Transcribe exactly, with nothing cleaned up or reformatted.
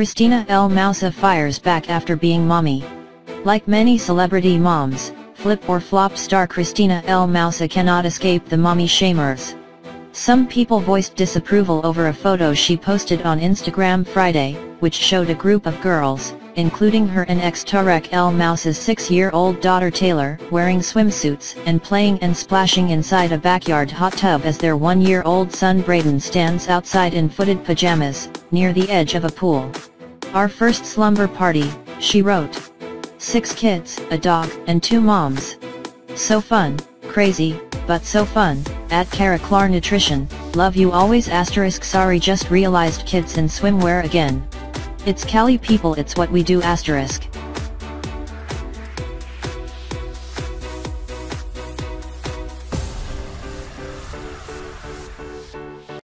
Christina El Moussa fires back after being mommy. Like many celebrity moms, Flip or Flop star Christina El Moussa cannot escape the mommy shamers. Some people voiced disapproval over a photo she posted on Instagram Friday, which showed a group of girls, including her and ex Tarek El Moussa's six-year-old daughter Taylor, wearing swimsuits and playing and splashing inside a backyard hot tub as their one-year-old son Braden stands outside in footed pajamas, near the edge of a pool. "Our first slumber party," she wrote. "Six kids, a dog, and two moms. So fun, crazy, but so fun, at Caraclar Nutrition, love you always asterisk sorry just realized kids in swimwear again. It's Cali people, it's what we do asterisk."